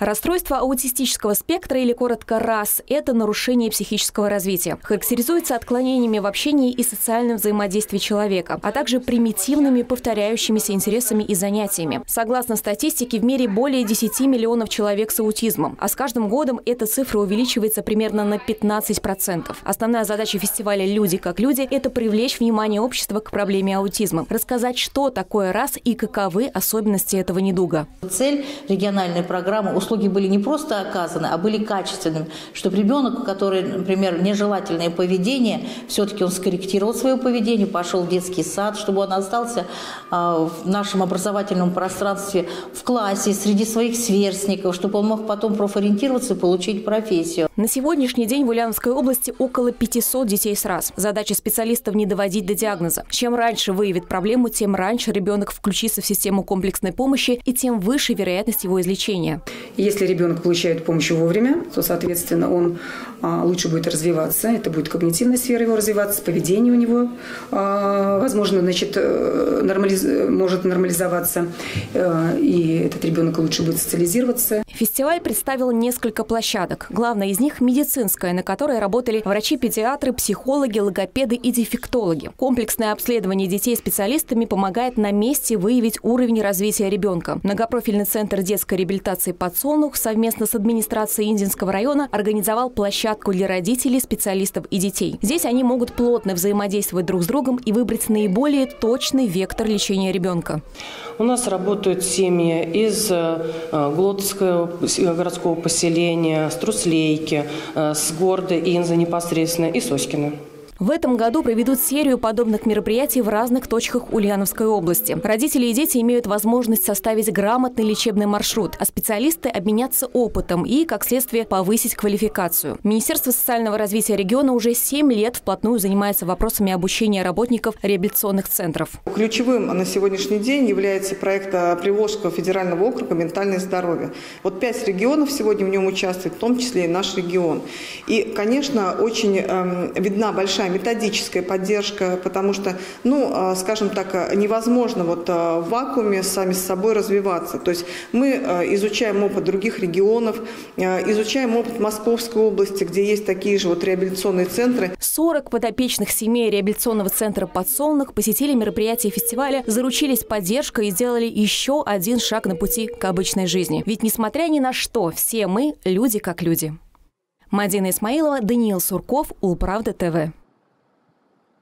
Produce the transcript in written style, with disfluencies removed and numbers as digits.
Расстройство аутистического спектра, или коротко РАС, это нарушение психического развития. Характеризуется отклонениями в общении и социальном взаимодействии человека, а также примитивными повторяющимися интересами и занятиями. Согласно статистике, в мире более 10 миллионов человек с аутизмом, а с каждым годом эта цифра увеличивается примерно на 15%. Основная задача фестиваля «Люди как люди» – это привлечь внимание общества к проблеме аутизма, рассказать, что такое РАС и каковы особенности этого недуга. Цель региональной программы – услуги были не просто оказаны, а были качественными, чтобы ребенок, который, например, нежелательное поведение, все-таки он скорректировал свое поведение, пошел в детский сад, чтобы он остался в нашем образовательном пространстве, в классе, среди своих сверстников, чтобы он мог потом профориентироваться и получить профессию. На сегодняшний день в Ульяновской области около 500 детей с РАС. Задача специалистов – не доводить до диагноза. Чем раньше выявит проблему, тем раньше ребенок включится в систему комплексной помощи и тем выше вероятность его излечения. Если ребенок получает помощь вовремя, то, соответственно, он лучше будет развиваться. Это будет когнитивная сфера его развиваться, поведение у него, возможно, значит, может нормализоваться, и этот ребенок лучше будет социализироваться. Фестиваль представил несколько площадок. Главная из них – медицинская, на которой работали врачи-педиатры, психологи, логопеды и дефектологи. Комплексное обследование детей специалистами помогает на месте выявить уровень развития ребенка. Многопрофильный центр детской реабилитации «Подсолнух» совместно с администрацией Инзенского района организовал площадку для родителей, специалистов и детей. Здесь они могут плотно взаимодействовать друг с другом и выбрать наиболее точный вектор лечения ребенка. У нас работают семьи из Глотовского городского поселения, с Труслейки, с города Инза непосредственно и Сочкина. В этом году проведут серию подобных мероприятий в разных точках Ульяновской области. Родители и дети имеют возможность составить грамотный лечебный маршрут, а специалисты обменяться опытом и, как следствие, повысить квалификацию. Министерство социального развития региона уже 7 лет вплотную занимается вопросами обучения работников реабилитационных центров. Ключевым на сегодняшний день является проект Приволжского федерального округа «Ментальное здоровье». Вот 5 регионов сегодня в нем участвуют, в том числе и наш регион. И, конечно, очень видна большая методическая поддержка, потому что, ну, скажем так, невозможно вот в вакууме сами с собой развиваться. То есть мы изучаем опыт других регионов, изучаем опыт Московской области, где есть такие же вот реабилитационные центры. 40 подопечных семей реабилитационного центра «Подсолнух» посетили мероприятия фестиваля, заручились поддержкой и сделали еще один шаг на пути к обычной жизни. Ведь, несмотря ни на что, все мы – люди как люди. Мадина Исмаилова, Даниил Сурков, УлПравда ТВ.